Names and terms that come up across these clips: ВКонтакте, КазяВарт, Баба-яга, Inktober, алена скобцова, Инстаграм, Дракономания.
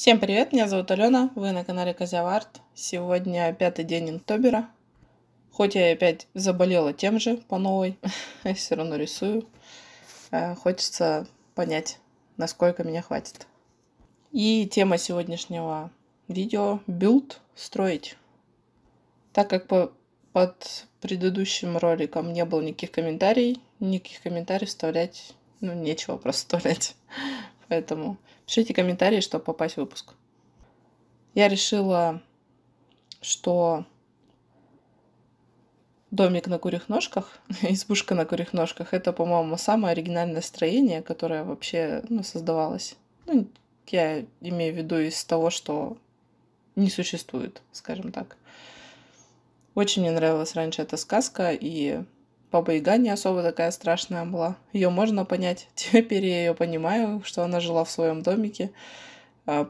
Всем привет, меня зовут Алена, вы на канале КазяВарт. Сегодня пятый день Инктобера. Хоть я опять заболела тем же по новой, я все равно рисую. Хочется понять, насколько меня хватит. И тема сегодняшнего видео — билд строить. Так как под предыдущим роликом не было никаких комментариев вставлять, нечего просто вставлять. Поэтому пишите комментарии, чтобы попасть в выпуск. Я решила, что домик на курьих ножках, избушка на курьих ножках, это, по-моему, самое оригинальное строение, которое вообще создавалось. Я имею в виду из того, что не существует, скажем так. Очень мне нравилась раньше эта сказка, и Баба-яга не особо такая страшная была. Ее можно понять. Теперь я ее понимаю, что она жила в своем домике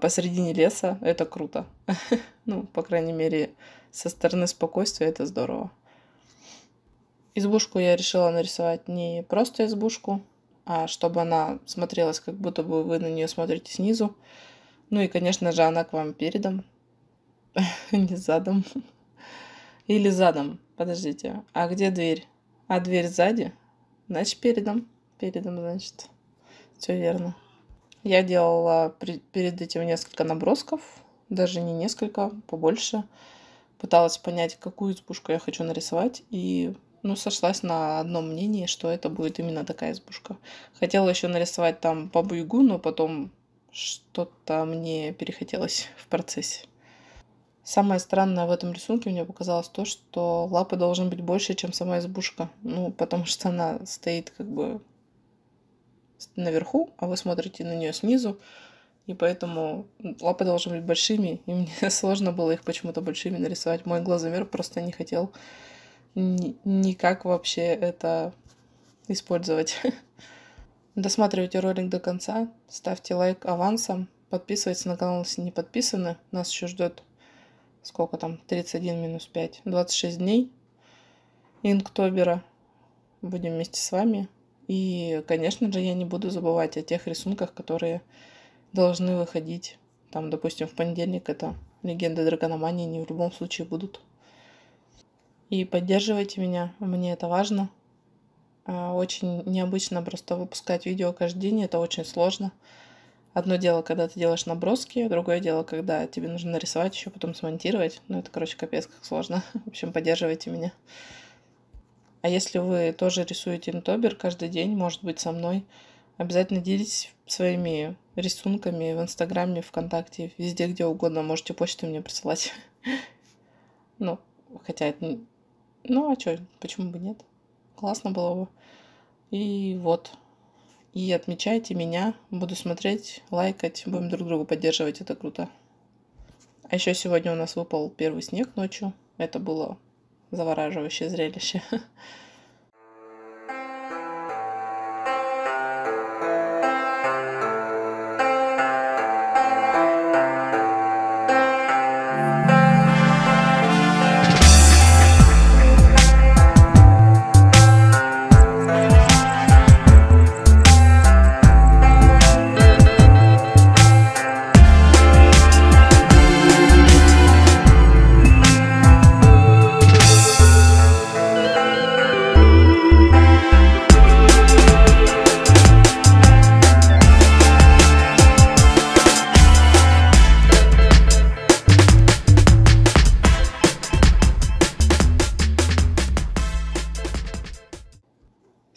посредине леса. Это круто. По крайней мере, со стороны спокойствия это здорово. Избушку я решила нарисовать не просто избушку, а чтобы она смотрелась, как будто бы вы на нее смотрите снизу. И, конечно же, она к вам передом. Не задом. Или задом. Подождите. А где дверь? А дверь сзади, значит, передом. Передом, значит. Все верно. Я делала перед этим несколько набросков. Даже не несколько, побольше. Пыталась понять, какую избушку я хочу нарисовать. И, сошлась на одном мнении, что это будет именно такая избушка. Хотела еще нарисовать там Бабу-ягу, но потом что-то мне перехотелось в процессе. Самое странное в этом рисунке мне показалось то, что лапы должны быть больше, чем сама избушка. Потому что она стоит как бы наверху, а вы смотрите на нее снизу. И поэтому лапы должны быть большими. И мне сложно было их почему-то большими нарисовать. Мой глазомер просто не хотел никак вообще это использовать. Досматривайте ролик до конца. Ставьте лайк авансом. Подписывайтесь на канал, если не подписаны. Нас еще ждет... Сколько там? 31 минус 5. 26 дней Инктобера. Будем вместе с вами. И, конечно же, я не буду забывать о тех рисунках, которые должны выходить. Там, допустим, в понедельник это легенды Дракономании, они в любом случае будут. И поддерживайте меня, мне это важно. Очень необычно просто выпускать видео каждый день, это очень сложно. Одно дело, когда ты делаешь наброски, другое дело, когда тебе нужно нарисовать, еще потом смонтировать. Это, короче, капец, как сложно. В общем, поддерживайте меня. А если вы тоже рисуете Инктобер каждый день, может быть, со мной, обязательно делитесь своими рисунками в Инстаграме, ВКонтакте, везде, где угодно. Можете почту мне присылать. Хотя это не... а что, почему бы нет? Классно было бы. И вот... И отмечайте меня, буду смотреть, лайкать, будем друг друга поддерживать, это круто. А еще сегодня у нас выпал первый снег ночью, это было завораживающее зрелище.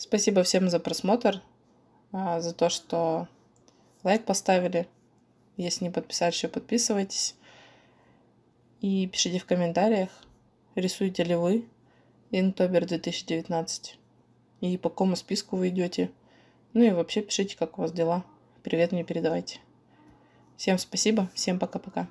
Спасибо всем за просмотр, за то, что лайк поставили. Если не подписались, еще подписывайтесь. И пишите в комментариях, рисуете ли вы Инктобер 2019. И по какому списку вы идете. И вообще пишите, как у вас дела. Привет мне передавайте. Всем спасибо, всем пока-пока.